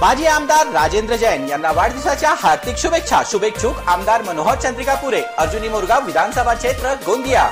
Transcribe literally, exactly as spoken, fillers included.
माजी आमदार राजेंद्र जैन यांना वाढदिवसाच्या हार्दिक शुभेच्छा। शुभेच्छुक आमदार मनोहर चंद्रिकापूरे, अर्जुनी मोरगाव विधानसभा क्षेत्र गोंदिया।